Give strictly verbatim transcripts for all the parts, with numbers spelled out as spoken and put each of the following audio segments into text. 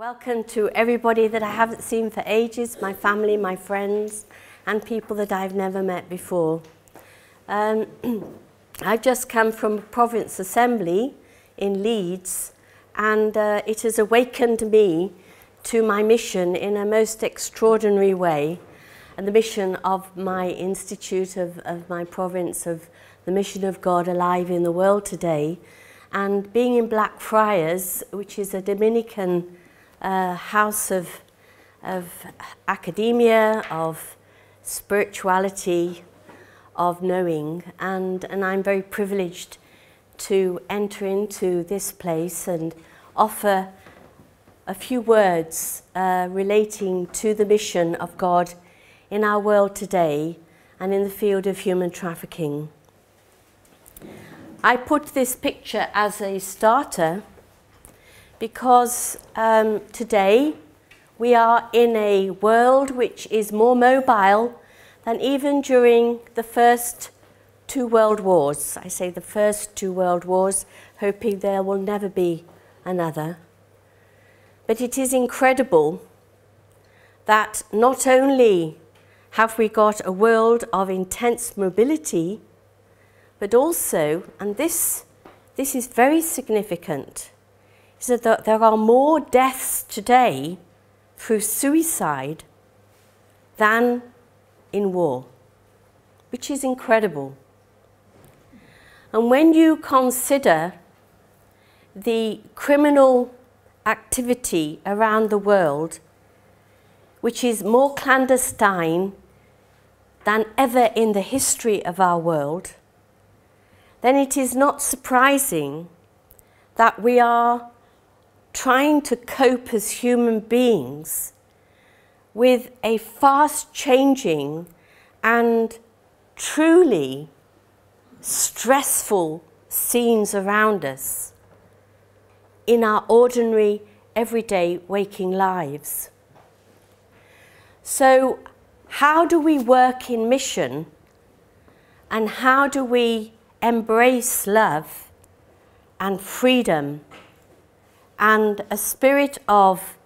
Welcome to everybody that I haven't seen for ages, my family, my friends, and people that I've never met before. Um, I've just come from a province assembly in Leeds, and uh, it has awakened me to my mission in a most extraordinary way, and the mission of my institute, of, of my province, of the mission of God alive in the world today. And being in Blackfriars, which is a Dominican Uh, house of, of academia, of spirituality, of knowing, and, and I'm very privileged to enter into this place and offer a few words uh, relating to the mission of God in our world today and in the field of human trafficking. I put this picture as a starter because um, today we are in a world which is more mobile than even during the first two world wars. I say the first two world wars, hoping there will never be another. But it is incredible that not only have we got a world of intense mobility, but also, and this, this is very significant, so that there are more deaths today through suicide than in war, which is incredible. And when you consider the criminal activity around the world, which is more clandestine than ever in the history of our world, then it is not surprising that we are trying to cope as human beings with a fast-changing and truly stressful scenes around us in our ordinary, everyday waking lives. So how do we work in mission, and how do we embrace love and freedom and a spirit of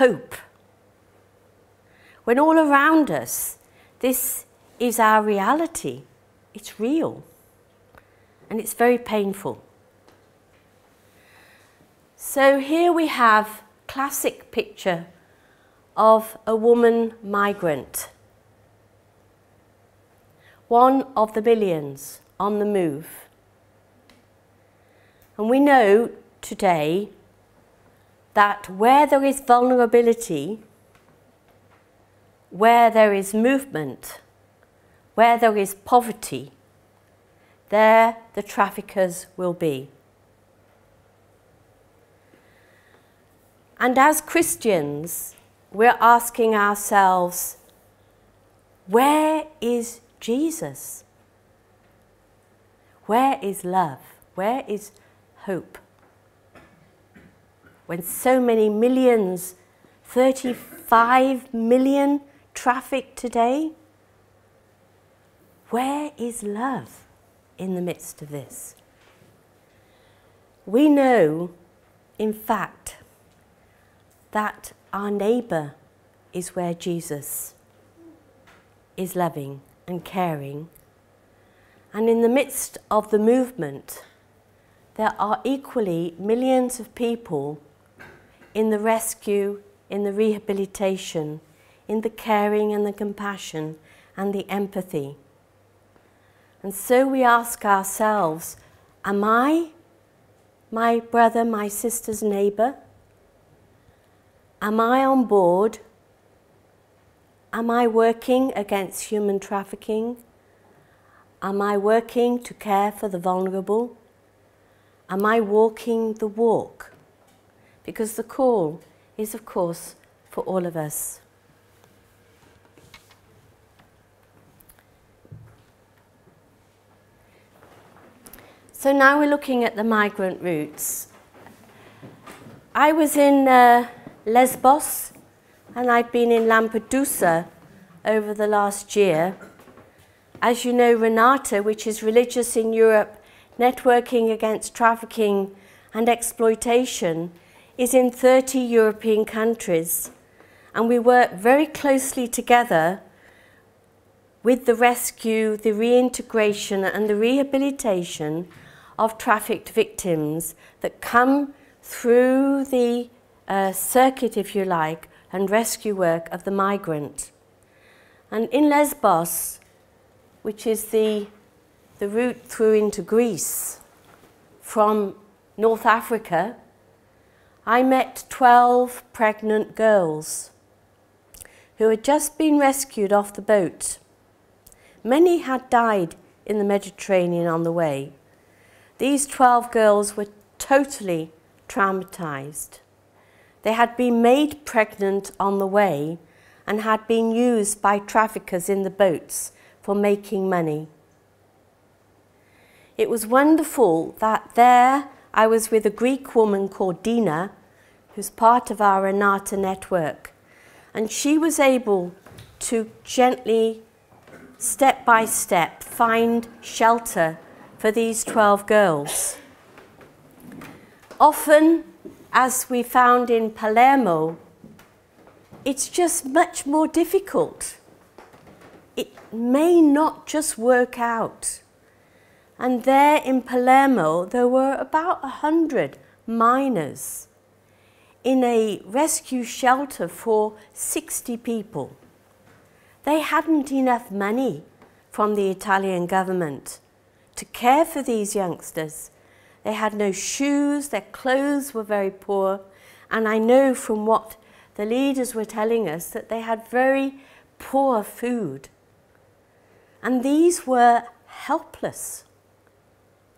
hope, when all around us, this is our reality? It's real, and it's very painful. So here we have a classic picture of a woman migrant, one of the millions on the move. And we know today that where there is vulnerability, where there is movement, where there is poverty, there the traffickers will be. And as Christians, we're asking ourselves, where is Jesus? Where is love? Where is hope? When so many millions, thirty-five million trafficked today, where is love in the midst of this? We know, in fact, that our neighbour is where Jesus is loving and caring. And in the midst of the movement, there are equally millions of people in the rescue, in the rehabilitation, in the caring and the compassion and the empathy. And so we ask ourselves, am I my brother, my sister's neighbour? Am I on board? Am I working against human trafficking? Am I working to care for the vulnerable? Am I walking the walk? Because the call is, of course, for all of us. So now we're looking at the migrant routes. I was in uh, Lesbos, and I've been in Lampedusa over the last year. As you know, RENATE, which is Religious in Europe, Networking Against Trafficking and Exploitation, is in thirty European countries, and we work very closely together with the rescue, the reintegration and the rehabilitation of trafficked victims that come through the uh, circuit, if you like, and rescue work of the migrant. And in Lesbos, which is the, the route through into Greece from North Africa, I met twelve pregnant girls who had just been rescued off the boat. Many had died in the Mediterranean on the way. These twelve girls were totally traumatized. They had been made pregnant on the way and had been used by traffickers in the boats for making money. It was wonderful that there I was with a Greek woman called Dina, who's part of our RENATE network, and she was able to gently, step by step, find shelter for these twelve girls. Often, as we found in Palermo, it's just much more difficult. It may not just work out. And there in Palermo, there were about a hundred minors in a rescue shelter for sixty people. They hadn't enough money from the Italian government to care for these youngsters. They had no shoes, their clothes were very poor, and I know from what the leaders were telling us that they had very poor food. And these were helpless.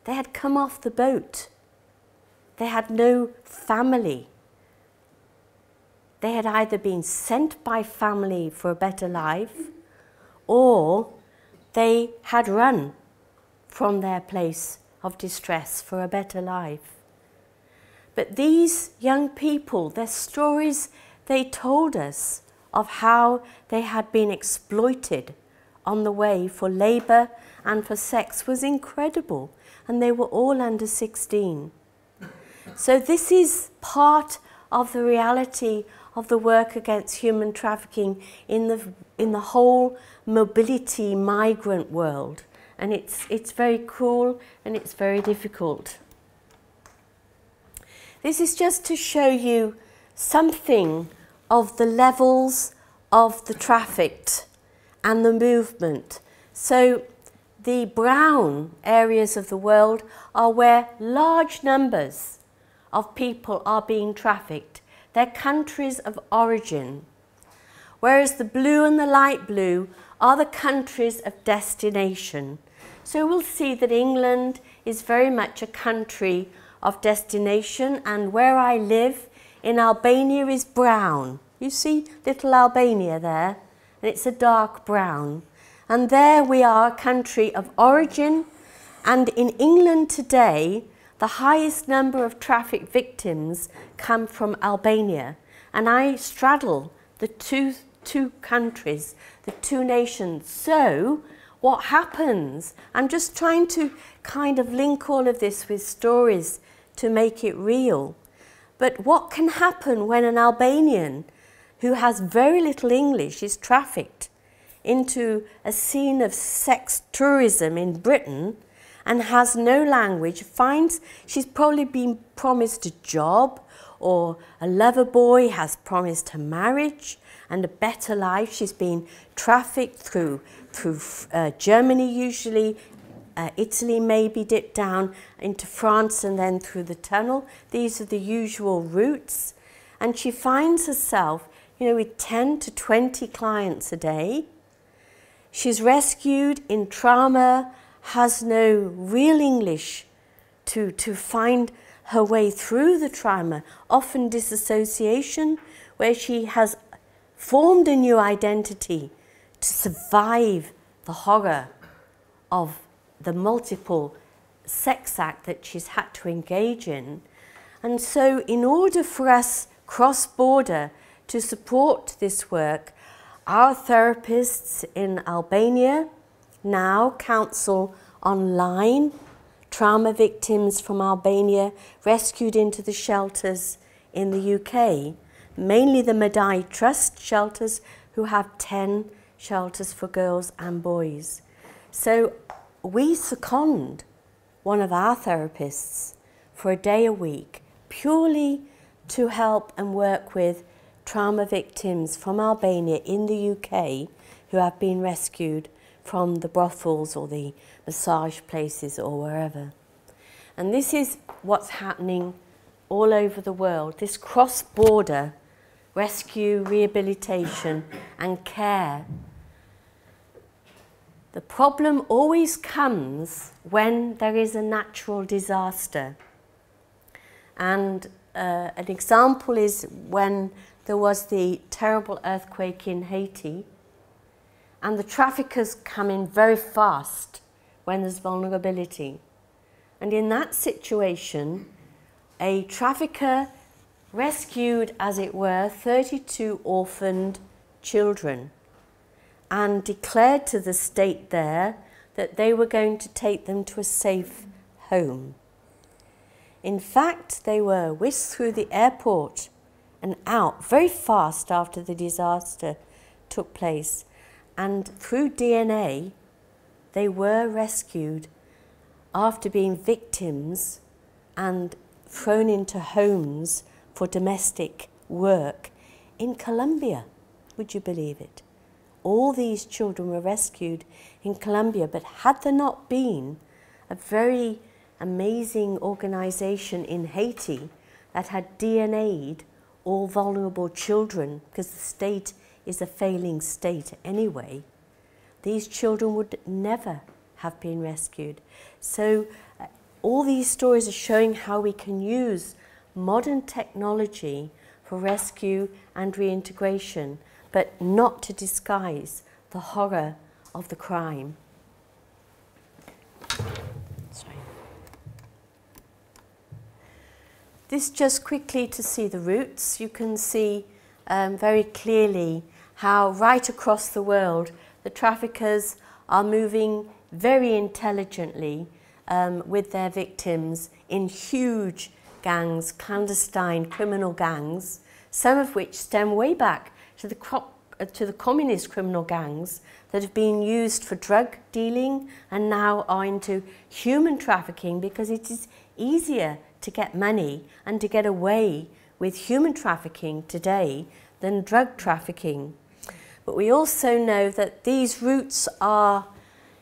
They had come off the boat. They had no family. They had either been sent by family for a better life, or they had run from their place of distress for a better life. But these young people, their stories they told us of how they had been exploited on the way for labour and for sex was incredible, and they were all under sixteen. So this is part of the reality of the work against human trafficking in the, in the whole mobility migrant world. And it's, it's very cruel and it's very difficult. This is just to show you something of the levels of the trafficked and the movement. So the brown areas of the world are where large numbers of people are being trafficked, their countries of origin, whereas the blue and the light blue are the countries of destination. So we'll see that England is very much a country of destination, and where I live in Albania is brown. You see little Albania there, and it's a dark brown. And there we are, a country of origin, and in England today, the highest number of traffic victims come from Albania, and I straddle the two, two countries, the two nations. So what happens? I'm just trying to kind of link all of this with stories to make it real. But what can happen when an Albanian who has very little English is trafficked into a scene of sex tourism in Britain and has no language, finds she's probably been promised a job, or a lover boy has promised her marriage and a better life. She's been trafficked through, through uh, Germany usually, uh, Italy maybe dipped down into France and then through the tunnel. These are the usual routes. And she finds herself, you know, with ten to twenty clients a day. She's rescued in trauma, has no real English to, to find her way through the trauma, often disassociation, where she has formed a new identity to survive the horror of the multiple sex act that she's had to engage in. And so in order for us cross-border to support this work, our therapists in Albania now counsel online trauma victims from Albania rescued into the shelters in the U K, mainly the Madai Trust shelters, who have ten shelters for girls and boys. So we second one of our therapists for a day a week, purely to help and work with trauma victims from Albania in the U K who have been rescued from the brothels or the massage places or wherever. And this is what's happening all over the world, this cross-border rescue, rehabilitation and care. The problem always comes when there is a natural disaster. And uh, an example is when there was the terrible earthquake in Haiti, and the traffickers come in very fast when there's vulnerability. And in that situation, a trafficker rescued, as it were, thirty-two orphaned children and declared to the state there that they were going to take them to a safe home. In fact, they were whisked through the airport and out very fast after the disaster took place. And through D N A, they were rescued after being victims and thrown into homes for domestic work in Colombia. Would you believe it? All these children were rescued in Colombia, but had there not been a very amazing organisation in Haiti that had D N A'd all vulnerable children, because the state is a failing state anyway, these children would never have been rescued. So uh, all these stories are showing how we can use modern technology for rescue and reintegration, but not to disguise the horror of the crime. Sorry. This just quickly to see the roots. You can see um, very clearly how right across the world the traffickers are moving very intelligently um, with their victims in huge gangs, clandestine criminal gangs, some of which stem way back to the, crop, uh, to the communist criminal gangs that have been used for drug dealing and now are into human trafficking, because it is easier to get money and to get away with human trafficking today than drug trafficking. But we also know that these routes are,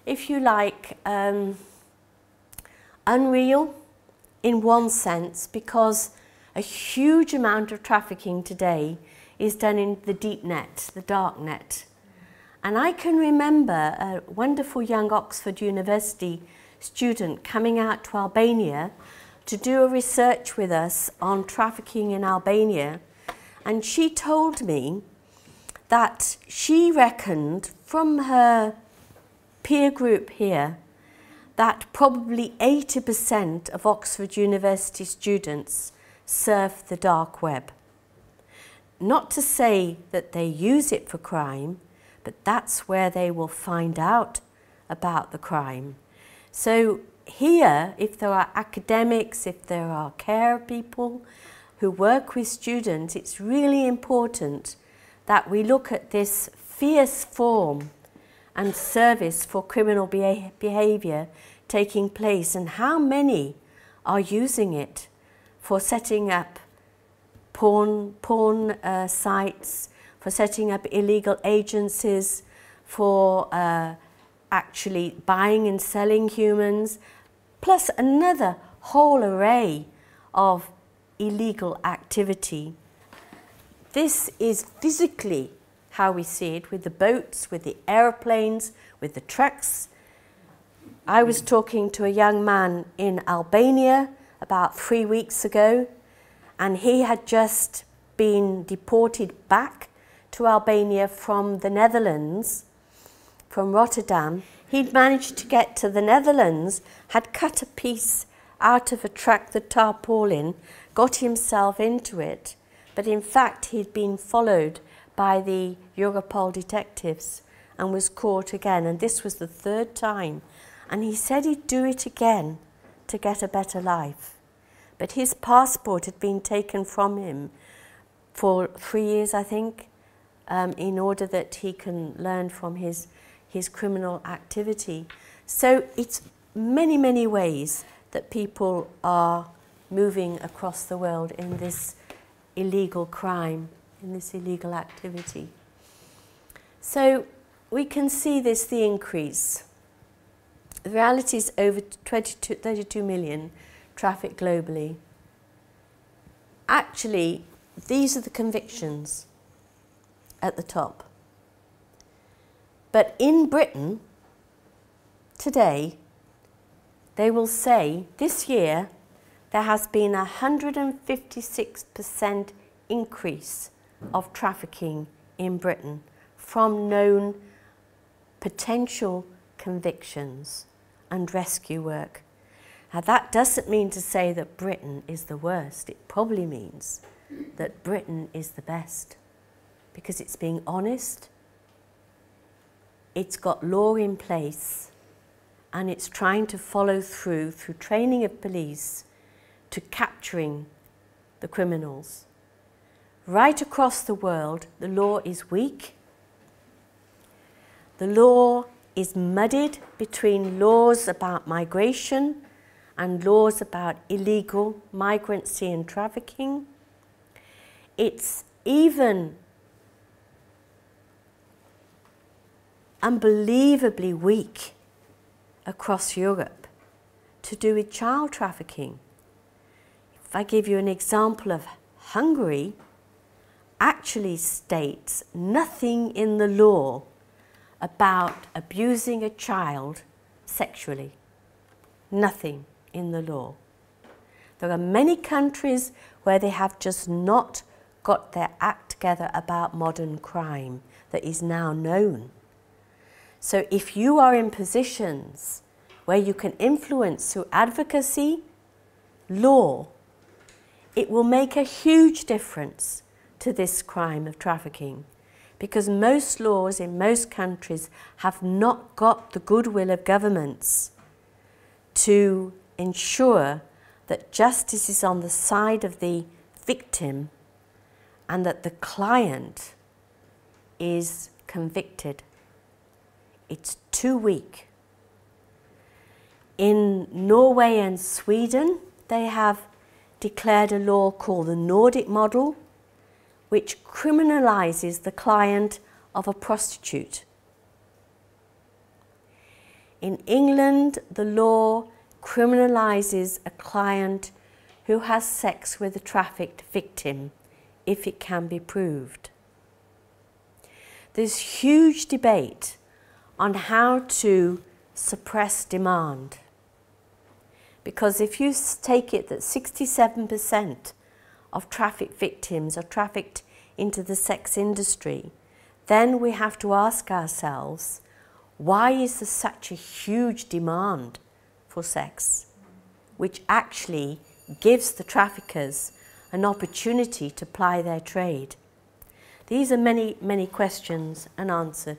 if you like, um, unreal in one sense, because a huge amount of trafficking today is done in the deep net, the dark net. And I can remember a wonderful young Oxford University student coming out to Albania to do a research with us on trafficking in Albania. And she told me that she reckoned from her peer group here that probably eighty percent of Oxford University students surf the dark web. Not to say that they use it for crime, but that's where they will find out about the crime. So here, if there are academics, if there are care people who work with students, it's really important that we look at this fierce form and service for criminal beha behaviour taking place, and how many are using it for setting up porn, porn uh, sites, for setting up illegal agencies, for uh, actually buying and selling humans, plus another whole array of illegal activity. This is physically how we see it, with the boats, with the aeroplanes, with the trucks. I was talking to a young man in Albania about three weeks ago, and he had just been deported back to Albania from the Netherlands, from Rotterdam. He'd managed to get to the Netherlands, had cut a piece out of a truck, the tarpaulin, got himself into it, but in fact he'd been followed by the Europol detectives and was caught again, and this was the third time. And he said he'd do it again to get a better life. but his passport had been taken from him for three years, I think, um, in order that he can learn from his, his criminal activity. So it's many, many ways that people are moving across the world in this illegal crime, in this illegal activity. So we can see this, the increase. The reality is over thirty-two million traffic globally. Actually, these are the convictions at the top. But in Britain, today, they will say this year there has been a one hundred fifty-six percent increase of trafficking in Britain from known potential convictions and rescue work. Now, that doesn't mean to say that Britain is the worst. It probably means that Britain is the best because it's being honest, it's got law in place, and it's trying to follow through, through training of police, to capturing the criminals. Right across the world, the law is weak. The law is muddied between laws about migration and laws about illegal migrancy and trafficking. It's even unbelievably weak across Europe to do with child trafficking. If I give you an example of Hungary, actually states nothing in the law about abusing a child sexually. Nothing in the law. There are many countries where they have just not got their act together about modern crime that is now known. So if you are in positions where you can influence through advocacy, law, it will make a huge difference to this crime of trafficking, because most laws in most countries have not got the goodwill of governments to ensure that justice is on the side of the victim and that the client is convicted. It's too weak. In Norway and Sweden, they have declared a law called the Nordic model, which criminalizes the client of a prostitute. In England, the law criminalizes a client who has sex with a trafficked victim if it can be proved. There's huge debate on how to suppress demand, because if you take it that sixty-seven percent of trafficked victims are trafficked into the sex industry, then we have to ask ourselves, why is there such a huge demand for sex, which actually gives the traffickers an opportunity to ply their trade? These are many, many questions unanswered.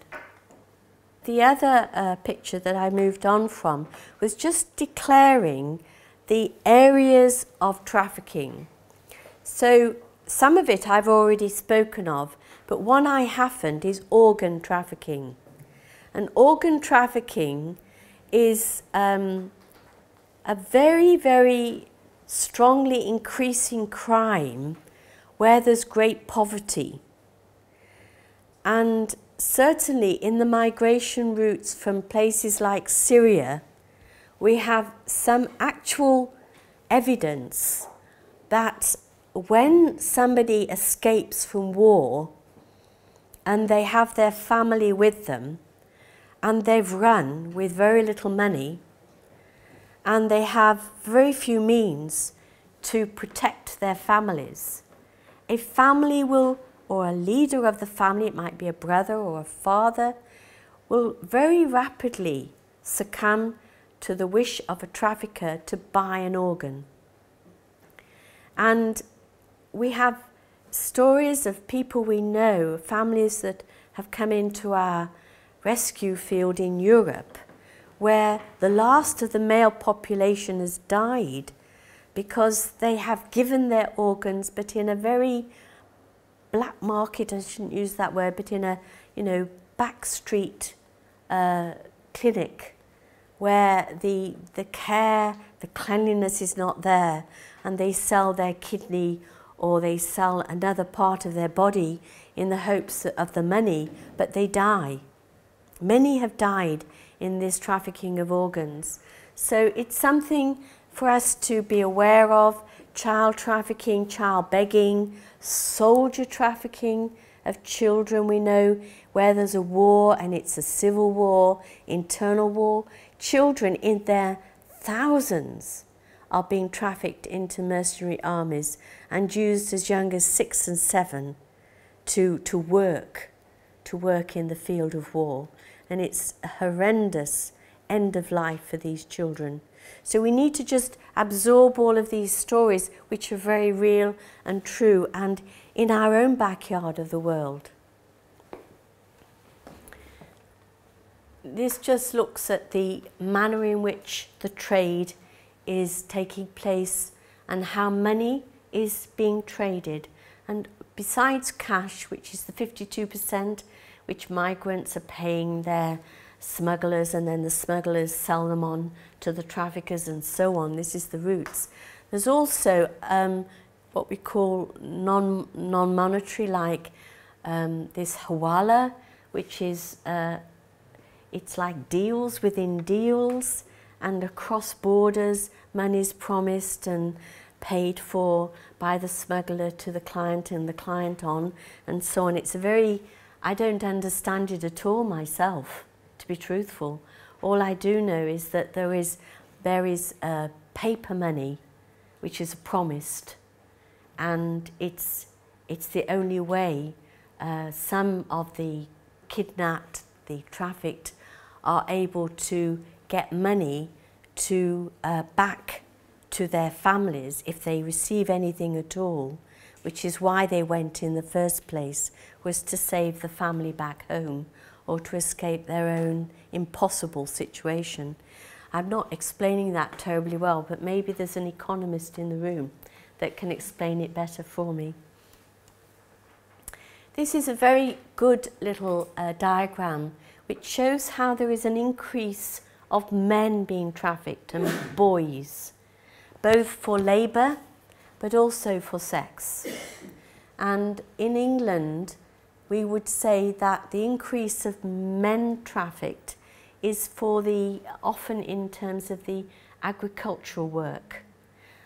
The other uh, picture that I moved on from was just declaring the areas of trafficking. So some of it I've already spoken of, but one I haven't is organ trafficking. And organ trafficking is um, a very, very strongly increasing crime where there's great poverty. And certainly in the migration routes from places like Syria, we have some actual evidence that when somebody escapes from war and they have their family with them and they've run with very little money and they have very few means to protect their families, a family will, or a leader of the family, it might be a brother or a father, will very rapidly succumb to the wish of a trafficker to buy an organ. And we have stories of people we know, families that have come into our rescue field in Europe, where the last of the male population has died because they have given their organs, but in a very black market, I shouldn't use that word, but in a, you know, back street uh, clinic where the, the care, the cleanliness is not there, and they sell their kidney or they sell another part of their body in the hopes of the money, but they die. Many have died in this trafficking of organs. So it's something for us to be aware of: child trafficking, child begging, soldier trafficking of children. We know where there's a war and it's a civil war, internal war, children in their thousands are being trafficked into mercenary armies and used as young as six and seven to, to work, to work in the field of war. And it's a horrendous end of life for these children. So we need to just absorb all of these stories, which are very real and true, and in our own backyard of the world. This just looks at the manner in which the trade is taking place and how money is being traded. And besides cash, which is the fifty-two percent, which migrants are paying their smugglers, and then the smugglers sell them on to the traffickers and so on. This is the routes. There's also um, what we call non, non-monetary, like um, this hawala, which is uh, it's like deals within deals, and across borders money's promised and paid for by the smuggler to the client and the client on and so on. It's a very, I don't understand it at all myself, to be truthful. All I do know is that there is, there is uh, paper money, which is promised, and it's, it's the only way uh, some of the kidnapped, the trafficked, are able to get money to uh, back to their families if they receive anything at all, which is why they went in the first place, was to save the family back home, or to escape their own impossible situation. I'm not explaining that terribly well, but maybe there's an economist in the room that can explain it better for me. This is a very good little uh, diagram which shows how there is an increase of men being trafficked and boys, both for labour but also for sex. And in England, we would say that the increase of men trafficked is for the, often in terms of the agricultural work.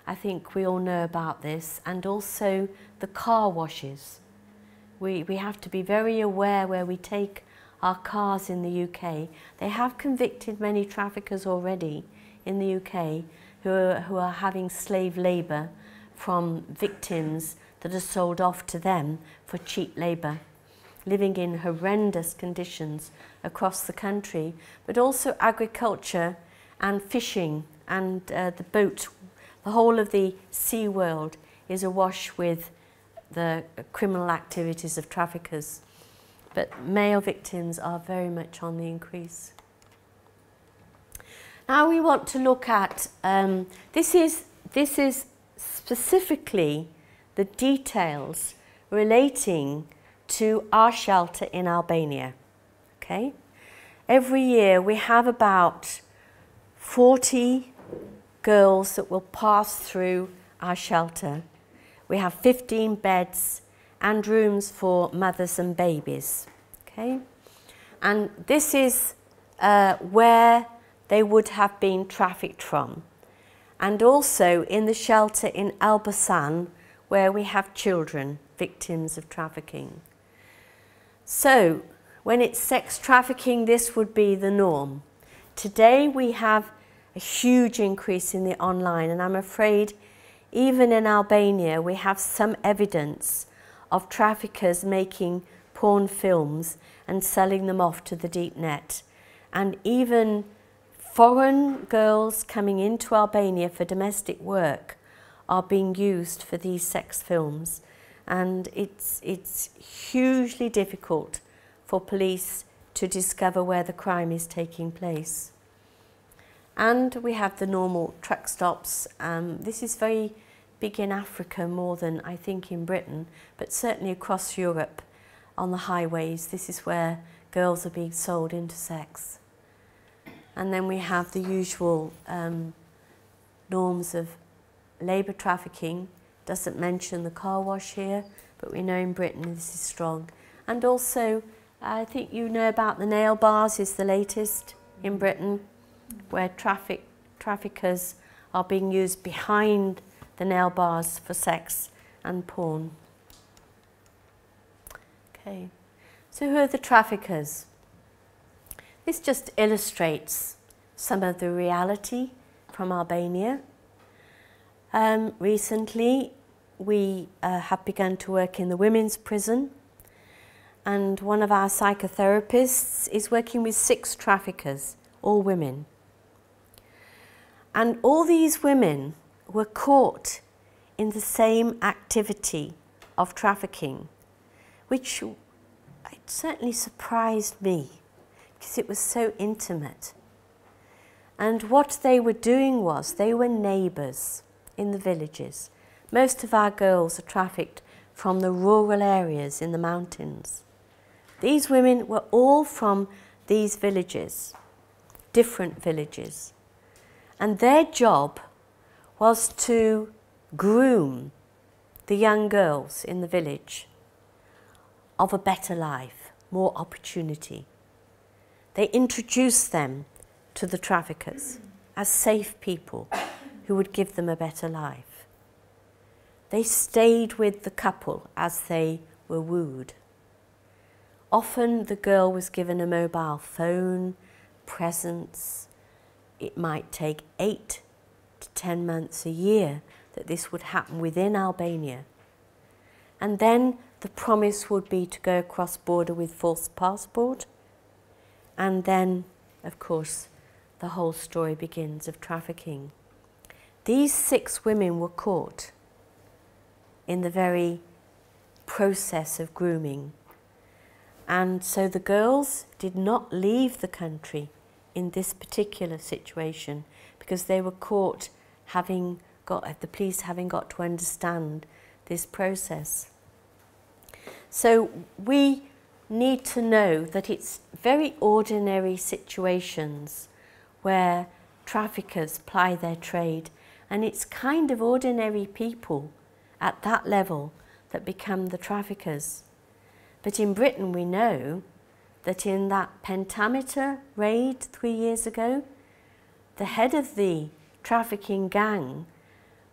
I think we all know about this, and also the car washes. We, we have to be very aware where we take our cars in the U K. They have convicted many traffickers already in the U K who are, who are having slave labour from victims that are sold off to them for cheap labour, living in horrendous conditions across the country, but also agriculture and fishing, and uh, the boat, the whole of the sea world is awash with the criminal activities of traffickers. But male victims are very much on the increase. Now we want to look at, um, this is, this is specifically the details relating to our shelter in Albania. Okay? Every year we have about forty girls that will pass through our shelter. We have fifteen beds and rooms for mothers and babies. Okay? And this is uh, where they would have been trafficked from. And also in the shelter in Elbasan, where we have children, victims of trafficking. So, when it's sex trafficking, this would be the norm. Today we have a huge increase in the online, and I'm afraid even in Albania we have some evidence of traffickers making porn films and selling them off to the deep net. And even foreign girls coming into Albania for domestic work are being used for these sex films. And it's, it's hugely difficult for police to discover where the crime is taking place. And we have the normal truck stops. Um, this is very big in Africa more than I think in Britain, but certainly across Europe on the highways, this is where girls are being sold into sex. And then we have the usual um, norms of labour trafficking. Doesn't mention the car wash here, but we know in Britain this is strong. And also, I think you know about the nail bars is the latest in Britain, where traffic, traffickers are being used behind the nail bars for sex and porn. Okay, so who are the traffickers? This just illustrates some of the reality from Albania. Um, recently, we uh, have begun to work in the women's prison, and one of our psychotherapists is working with six traffickers, all women. And all these women were caught in the same activity of trafficking, which it certainly surprised me because it was so intimate. And what they were doing was they were neighbours in the villages. Most of our girls are trafficked from the rural areas in the mountains. These women were all from these villages, different villages. And their job was to groom the young girls in the village of a better life, more opportunity. They introduced them to the traffickers as safe people who would give them a better life. They stayed with the couple as they were wooed. Often the girl was given a mobile phone, presents. It might take eight to ten months a year that this would happen within Albania. And then the promise would be to go across border with false passport. And then, of course, the whole story begins of trafficking. These six women were caught in the very process of grooming. And so the girls did not leave the country in this particular situation because they were caught having got, the police having got to understand this process. So we need to know that it's very ordinary situations where traffickers ply their trade, and it's kind of ordinary people at that level that become the traffickers. But in Britain we know that in that pentameter raid three years ago, the head of the trafficking gang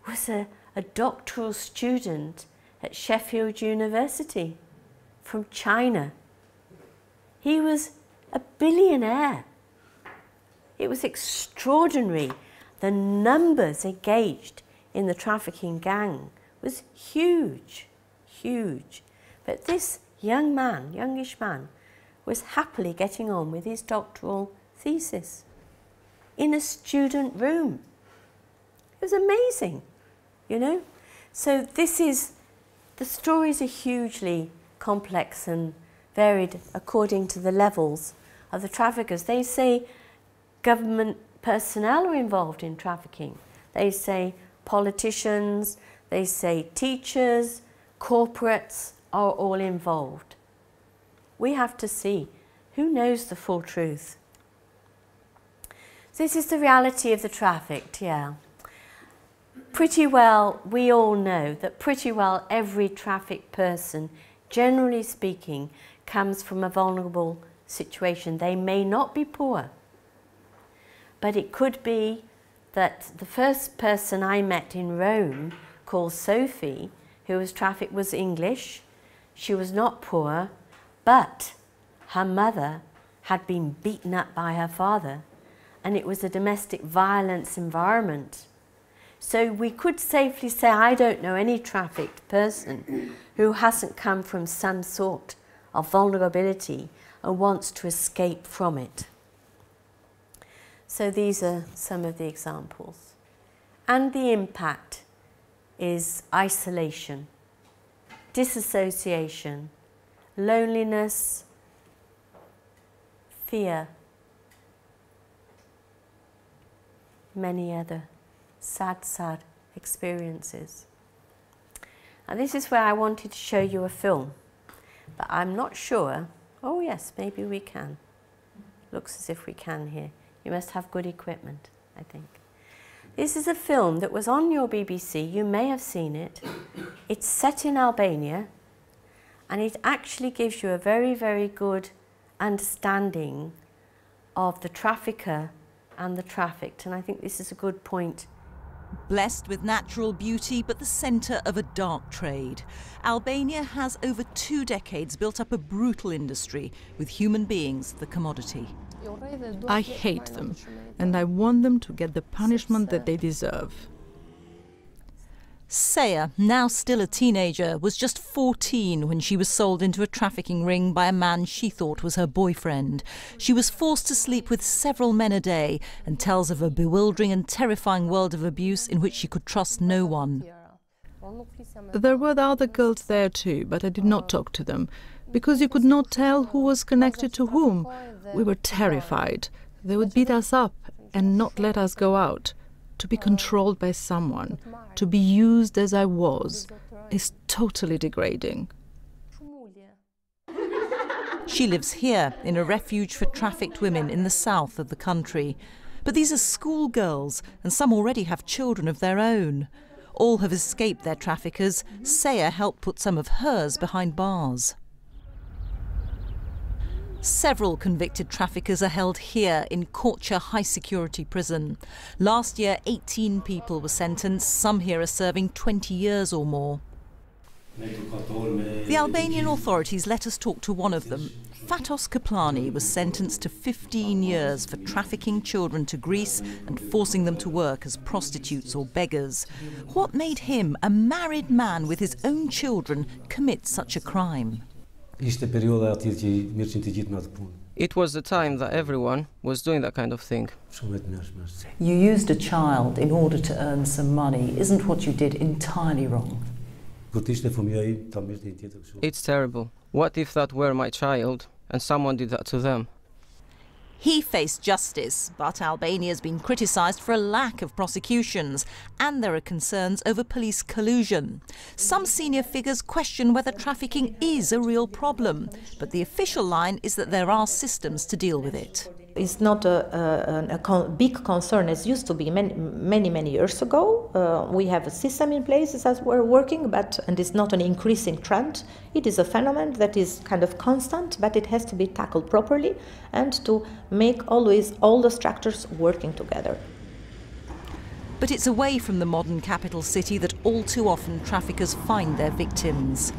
was a, a doctoral student at Sheffield University from China. He was a billionaire. It was extraordinary. The numbers engaged in the trafficking gang was huge, huge. But this young man, youngish man, was happily getting on with his doctoral thesis in a student room. It was amazing, you know? So this is, the stories are hugely complex and varied according to the levels of the traffickers. They say government personnel are involved in trafficking. They say politicians, they say teachers, corporates are all involved. We have to see who knows the full truth. This is the reality of the trafficked, yeah. Pretty well, we all know that pretty well every trafficked person, generally speaking, comes from a vulnerable situation. They may not be poor, but it could be that the first person I met in Rome, called Sophie, who was trafficked, was English. She was not poor, but her mother had been beaten up by her father, and it was a domestic violence environment. So we could safely say, I don't know any trafficked person who hasn't come from some sort of vulnerability and wants to escape from it. So these are some of the examples. And the impact is isolation, disassociation, loneliness, fear, many other sad, sad experiences. And this is where I wanted to show you a film, but I'm not sure. Oh yes, maybe we can. Looks as if we can here. You must have good equipment, I think. This is a film that was on your B B C. You may have seen it. It's set in Albania, and it actually gives you a very, very good understanding of the trafficker and the trafficked, and I think this is a good point. Blessed with natural beauty, but the centre of a dark trade. Albania has over two decades built up a brutal industry with human beings the commodity. I hate them, and I want them to get the punishment that they deserve. Seya, now still a teenager, was just fourteen when she was sold into a trafficking ring by a man she thought was her boyfriend. She was forced to sleep with several men a day and tells of a bewildering and terrifying world of abuse in which she could trust no one. There were the other girls there too, but I did not talk to them, because you could not tell who was connected to whom. We were terrified. They would beat us up and not let us go out. To be controlled by someone, to be used as I was, is totally degrading. She lives here, in a refuge for trafficked women in the south of the country. But these are schoolgirls, and some already have children of their own. All have escaped their traffickers. Seya helped put some of hers behind bars. Several convicted traffickers are held here in Korça high-security prison. Last year, eighteen people were sentenced. Some here are serving twenty years or more. The Albanian authorities let us talk to one of them. Fatos Kaplani was sentenced to fifteen years for trafficking children to Greece and forcing them to work as prostitutes or beggars. What made him, a married man with his own children, commit such a crime? It was the time that everyone was doing that kind of thing. You used a child in order to earn some money. Isn't what you did entirely wrong? It's terrible. What if that were my child and someone did that to them? He faced justice, but Albania has been criticised for a lack of prosecutions, and there are concerns over police collusion. Some senior figures question whether trafficking is a real problem, but the official line is that there are systems to deal with it. It's not a, a, a con big concern as used to be many, many, many years ago. Uh, we have a system in place that we're working, but and it's not an increasing trend. It is a phenomenon that is kind of constant, but it has to be tackled properly and to make always all the structures working together. But it's away from the modern capital city that all too often traffickers find their victims.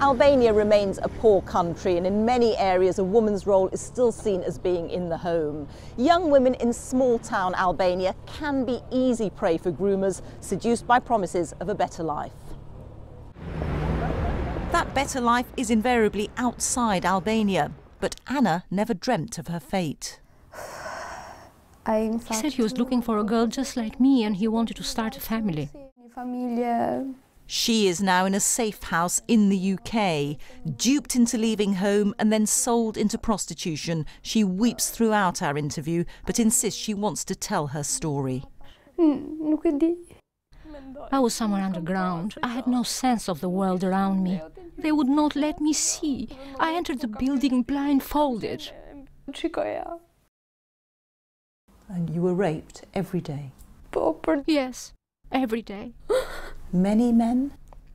Albania remains a poor country, and in many areas a woman's role is still seen as being in the home. Young women in small-town Albania can be easy prey for groomers, seduced by promises of a better life. That better life is invariably outside Albania, but Anna never dreamt of her fate. He said he was looking for a girl just like me and he wanted to start a family. She is now in a safe house in the U K. Duped into leaving home and then sold into prostitution, she weeps throughout our interview, but insists she wants to tell her story. I was somewhere underground. I had no sense of the world around me. They would not let me see. I entered the building blindfolded. And you were raped every day? Yes, every day. Many men?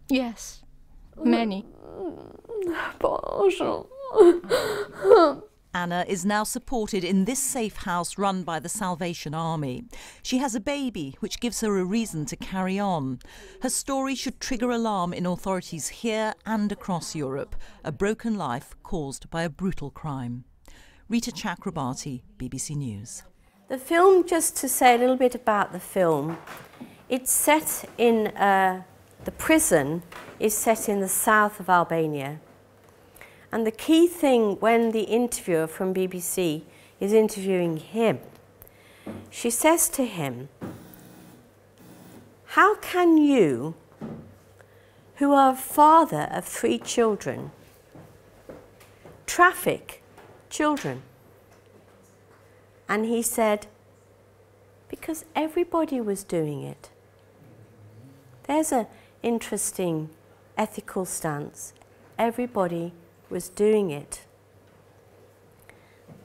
Yes, many. Anna is now supported in this safe house run by the Salvation Army. She has a baby, which gives her a reason to carry on. Her story should trigger alarm in authorities here and across Europe. A broken life caused by a brutal crime. Rita Chakrabarti, B B C News. The film, just to say a little bit about the film, it's set in, uh, the prison is set in the south of Albania. And the key thing when the interviewer from B B C is interviewing him, she says to him, how can you, who are a father of three children, traffic children? And he said, because everybody was doing it. There's an interesting ethical stance. Everybody was doing it.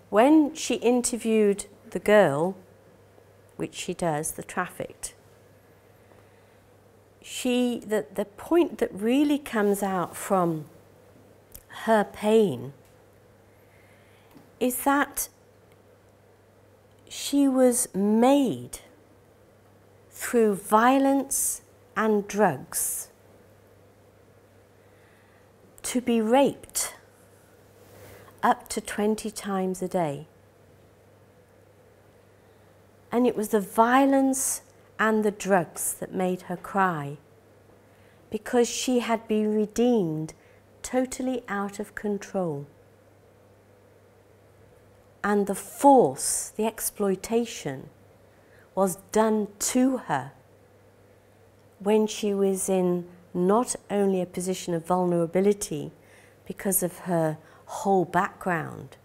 When she interviewed the girl, which she does, the trafficked, she, the, the point that really comes out from her pain is that she was made through violence and drugs to be raped up to twenty times a day. And it was the violence and the drugs that made her cry, because she had been redeemed totally out of control. And the force, the exploitation, was done to her when she was in not only a position of vulnerability because of her whole background,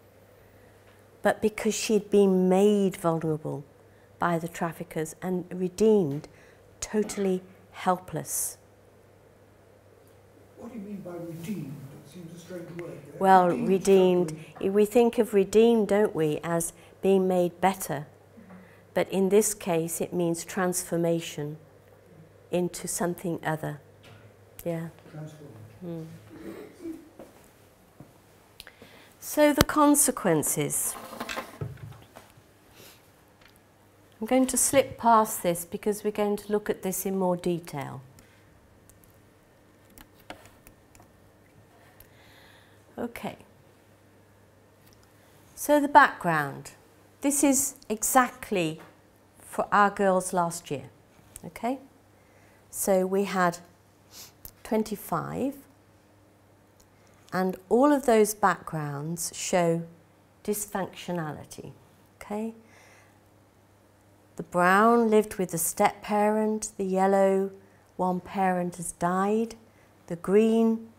but because she had been made vulnerable by the traffickers and redeemed totally helpless. What do you mean by redeemed? It seems a strange word. Well, redeemed, redeemed we think of redeemed, don't we, as being made better. But in this case, it means transformation into something other. Yeah. Mm. So the consequences. I'm going to slip past this because we're going to look at this in more detail. Okay. So the background. This is exactly for our girls last year. Okay? So we had twenty-five, and all of those backgrounds show dysfunctionality. Okay? The brown lived with a step-parent, the yellow, one parent has died, the green,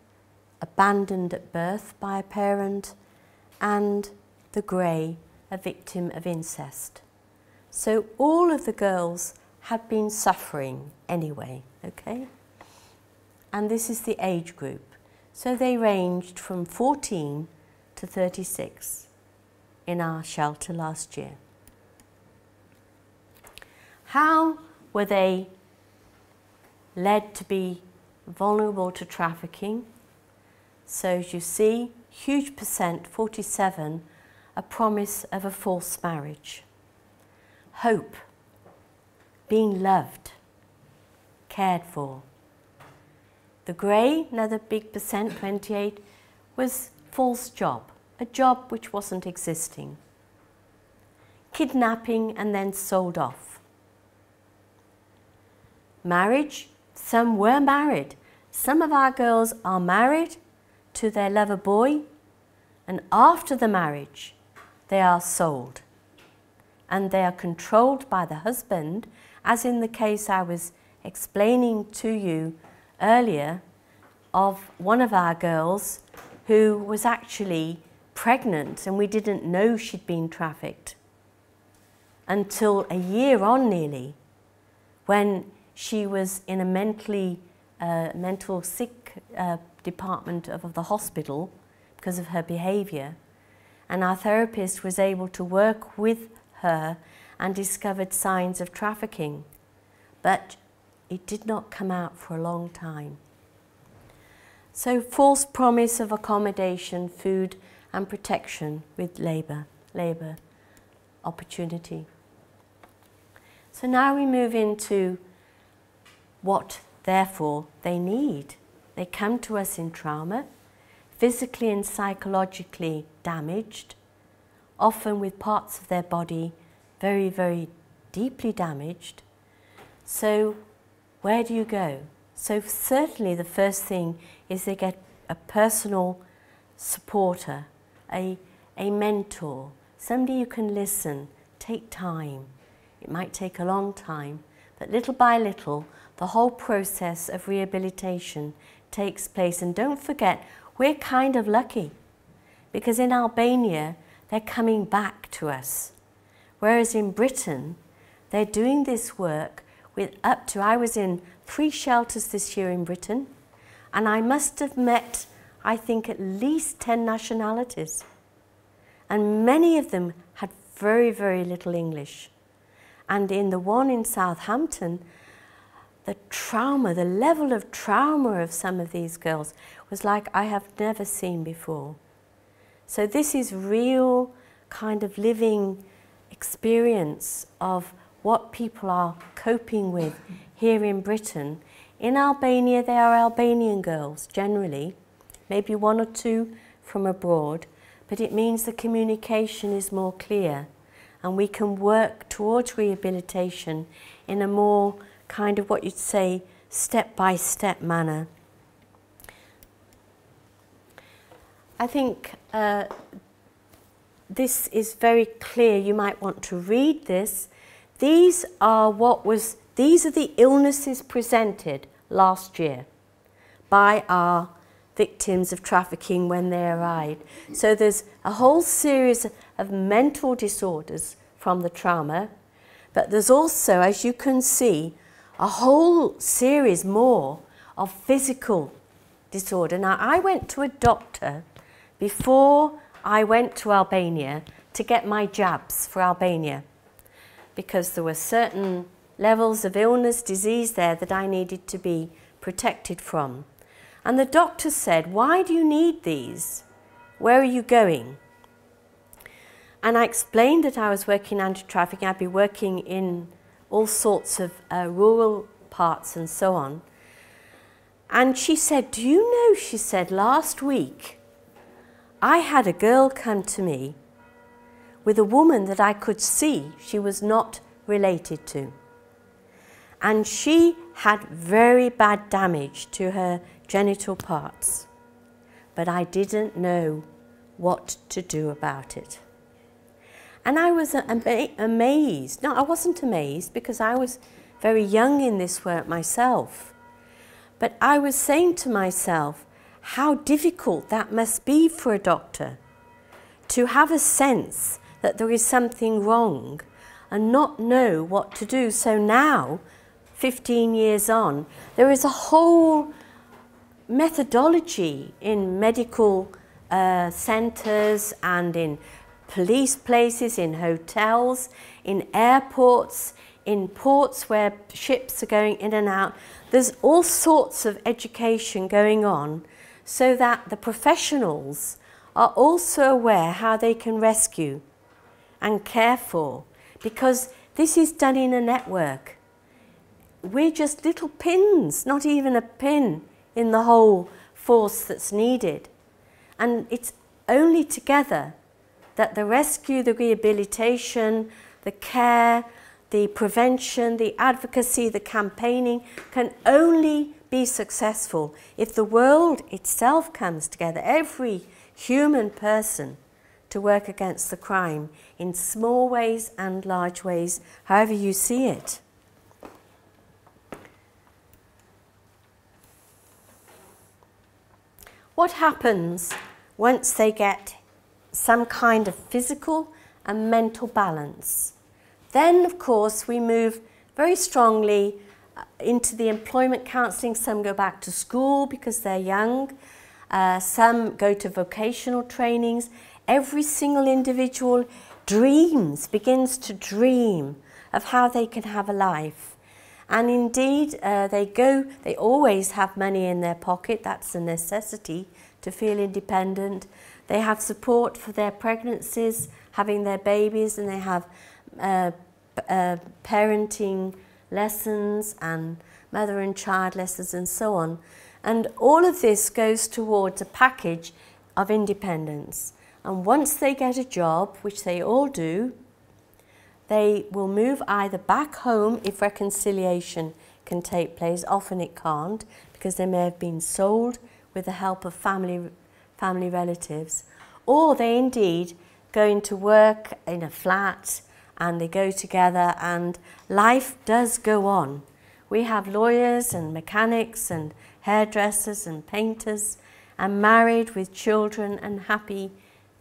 abandoned at birth by a parent, and the grey, a victim of incest. So all of the girls had been suffering anyway, okay? And this is the age group. So they ranged from fourteen to thirty-six in our shelter last year. How were they led to be vulnerable to trafficking? So as you see, huge percent, forty-seven, a promise of a forced marriage. Hope, being loved, cared for. The grey, another big percent, twenty-eight, was false job, a job which wasn't existing. Kidnapping and then sold off. Marriage, some were married. Some of our girls are married to their lover boy, and after the marriage they are sold. And they are controlled by the husband, as in the case I was explaining to you earlier of one of our girls who was actually pregnant, and we didn't know she'd been trafficked until a year on nearly, when she was in a mentally, uh, mental sick uh, department of, of the hospital because of her behaviour, and our therapist was able to work with her and discovered signs of trafficking, but it did not come out for a long time. So false promise of accommodation, food and protection with labour, labour opportunity. So now we move into what, therefore, they need. They come to us in trauma, physically and psychologically damaged, often with parts of their body very, very deeply damaged. So where do you go? So certainly the first thing is they get a personal supporter, a, a mentor, somebody you can listen, take time. It might take a long time, but little by little, the whole process of rehabilitation takes place. And don't forget, we're kind of lucky, because in Albania, they're coming back to us. Whereas in Britain, They're doing this work with up to, I was in three shelters this year in Britain, and I must have met, I think, at least ten nationalities. And many of them had very, very little English. And in the one in Southampton, the trauma, the level of trauma of some of these girls was like I have never seen before. So this is real kind of living experience of what people are coping with here in Britain. In Albania, they are Albanian girls generally, maybe one or two from abroad, but it means the communication is more clear and we can work towards rehabilitation in a more kind of what you'd say step-by-step manner. I think uh, this is very clear. You might want to read this. These are what was, these are the illnesses presented last year by our victims of trafficking when they arrived. So there's a whole series of mental disorders from the trauma, but there's also, as you can see, a whole series more of physical disorder. Now, I went to a doctor before I went to Albania to get my jabs for Albania, because there were certain levels of illness, disease there that I needed to be protected from. And the doctor said, why do you need these? Where are you going? And I explained that I was working anti-trafficking. I'd be working in all sorts of uh, rural parts and so on. And she said, do you know, she said, last week I had a girl come to me with a woman that I could see she was not related to. And she had very bad damage to her genital parts. But I didn't know what to do about it. And I was ama- amazed. No, I wasn't amazed because I was very young in this work myself. But I was saying to myself how difficult that must be for a doctor to have a sense that there is something wrong and not know what to do. So now, fifteen years on, there is a whole methodology in medical uh, centres and in police places, in hotels, in airports, in ports where ships are going in and out. There's all sorts of education going on so that the professionals are also aware how they can rescue and care for, because this is done in a network. We're just little pins, not even a pin in the whole force that's needed. And it's only together that the rescue, the rehabilitation, the care, the prevention, the advocacy, the campaigning can only be successful if the world itself comes together, every human person, to work against the crime in small ways and large ways, however you see it. What happens once they get some kind of physical and mental balance? Then, of course, we move very strongly into the employment counselling. Some go back to school because they're young. Uh, some go to vocational trainings. Every single individual dreams, begins to dream of how they can have a life. And indeed, uh, they go, they always have money in their pocket. That's a necessity to feel independent. They have support for their pregnancies, having their babies, and they have uh, uh, parenting lessons and mother and child lessons and so on. And all of this goes towards a package of independence. And once they get a job, which they all do, they will move either back home if reconciliation can take place. Often it can't, because they may have been sold with the help of family, family relatives. Or they indeed go into work in a flat and they go together and life does go on. We have lawyers and mechanics and hairdressers and painters and married with children and happy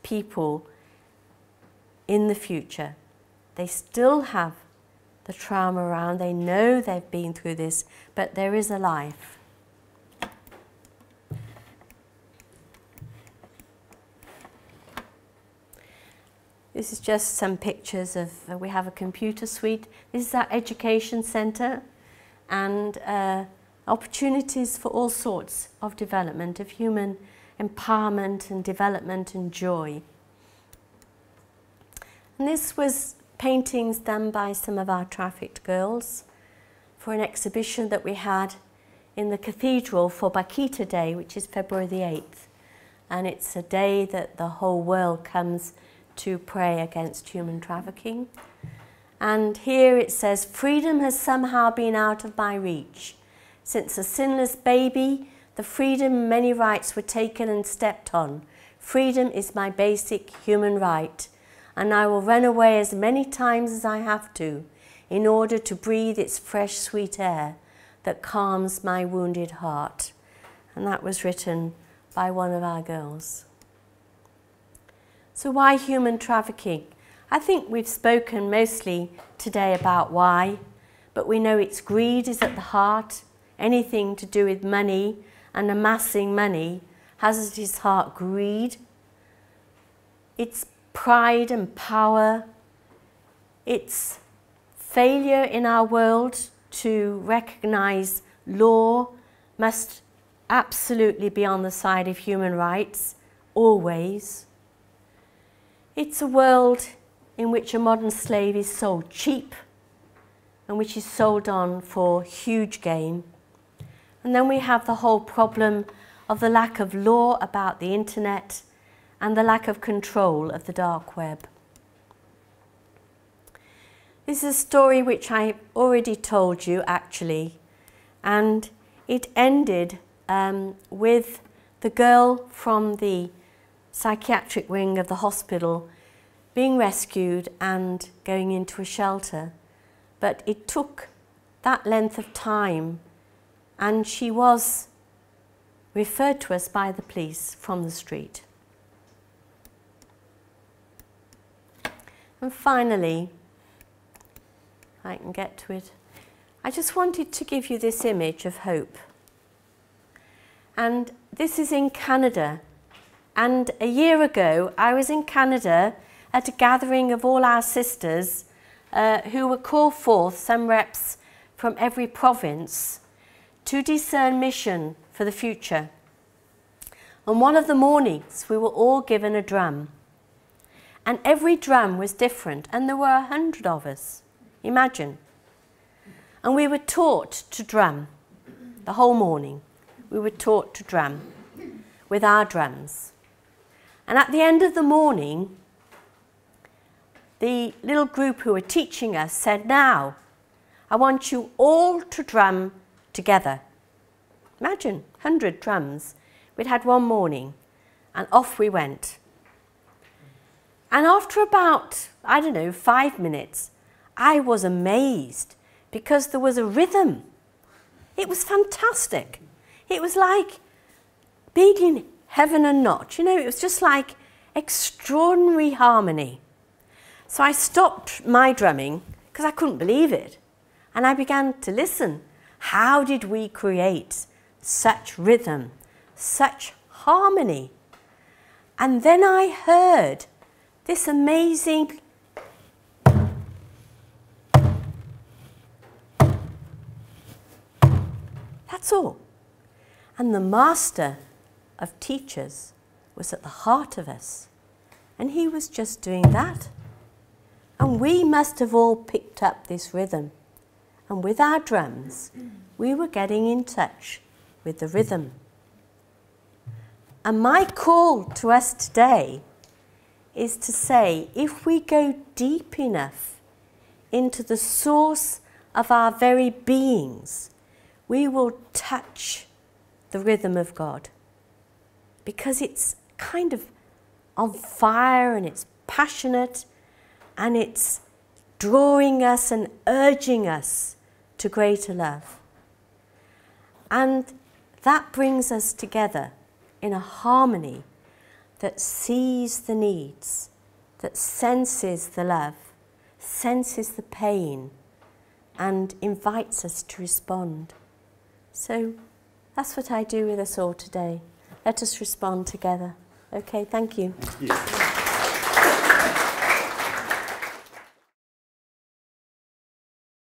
people in the future. They still have the trauma around. They know they've been through this, but there is a life. This is just some pictures of, uh, we have a computer suite. This is our education centre, and uh, opportunities for all sorts of development, of human empowerment and development and joy. And this was paintings done by some of our trafficked girls for an exhibition that we had in the cathedral for Bakhita Day, which is February the eighth. And it's a day that the whole world comes to pray against human trafficking. And here it says, freedom has somehow been out of my reach. Since a sinless baby, the freedom many rights were taken and stepped on. Freedom is my basic human right, and I will run away as many times as I have to in order to breathe its fresh, sweet air that calms my wounded heart. And that was written by one of our girls. So why human trafficking? I think we've spoken mostly today about why, but we know it's greed is at the heart. Anything to do with money and amassing money has at its heart greed. It's pride and power. It's failure in our world to recognize law must absolutely be on the side of human rights, always. It's a world in which a modern slave is sold cheap and which is sold on for huge gain. And then we have the whole problem of the lack of law about the internet and the lack of control of the dark web. This is a story which I already told you, actually, and it ended um, with the girl from the psychiatric wing of the hospital being rescued and going into a shelter. But it took that length of time, and she was referred to us by the police from the street. And finally, if I can get to it, I just wanted to give you this image of hope. And this is in Canada. And a year ago, I was in Canada at a gathering of all our sisters uh, who were called forth, some reps from every province, to discern mission for the future. On one of the mornings, we were all given a drum. And every drum was different, and there were a hundred of us, imagine. And we were taught to drum the whole morning. We were taught to drum with our drums. And at the end of the morning, the little group who were teaching us said, now, I want you all to drum together. Imagine, one hundred drums. We'd had one morning, and off we went. And after about, I don't know, five minutes, I was amazed because there was a rhythm. It was fantastic. It was like being in heaven and not. You know, it was just like extraordinary harmony. So I stopped my drumming because I couldn't believe it. And I began to listen. How did we create such rhythm, such harmony? And then I heard this amazing... That's all. And the master of teachers was at the heart of us. And he was just doing that. And we must have all picked up this rhythm. And with our drums, we were getting in touch with the rhythm. And my call to us today is to say, if we go deep enough into the source of our very beings, we will touch the rhythm of God. Because it's kind of on fire, and it's passionate, and it's drawing us and urging us to greater love. And that brings us together in a harmony that sees the needs, that senses the love, senses the pain, and invites us to respond. So that's what I do with us all today. Let us respond together. Okay, thank you. Thank you.